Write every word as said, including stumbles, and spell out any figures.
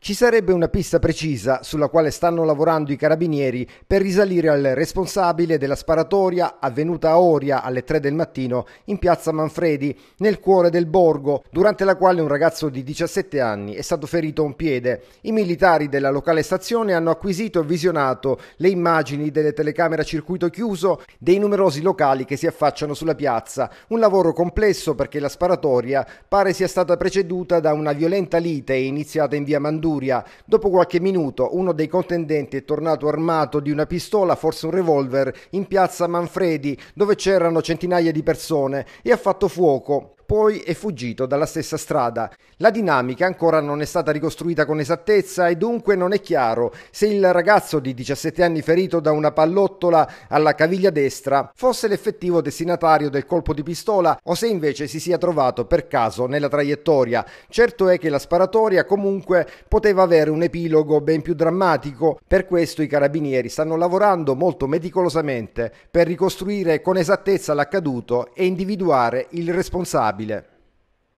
Ci sarebbe una pista precisa sulla quale stanno lavorando i carabinieri per risalire al responsabile della sparatoria avvenuta a Oria alle tre del mattino in piazza Manfredi, nel cuore del borgo, durante la quale un ragazzo di diciassette anni è stato ferito a un piede. I militari della locale stazione hanno acquisito e visionato le immagini delle telecamere a circuito chiuso dei numerosi locali che si affacciano sulla piazza. Un lavoro complesso perché la sparatoria pare sia stata preceduta da una violenta lite iniziata in via Manduria. Dopo qualche minuto uno dei contendenti è tornato armato di una pistola, forse un revolver, in piazza Manfredi, dove c'erano centinaia di persone, e ha fatto fuoco. Poi è fuggito dalla stessa strada. La dinamica ancora non è stata ricostruita con esattezza e dunque non è chiaro se il ragazzo di diciassette anni ferito da una pallottola alla caviglia destra fosse l'effettivo destinatario del colpo di pistola o se invece si sia trovato per caso nella traiettoria. Certo è che la sparatoria comunque poteva avere un epilogo ben più drammatico. Per questo i carabinieri stanno lavorando molto meticolosamente per ricostruire con esattezza l'accaduto e individuare il responsabile.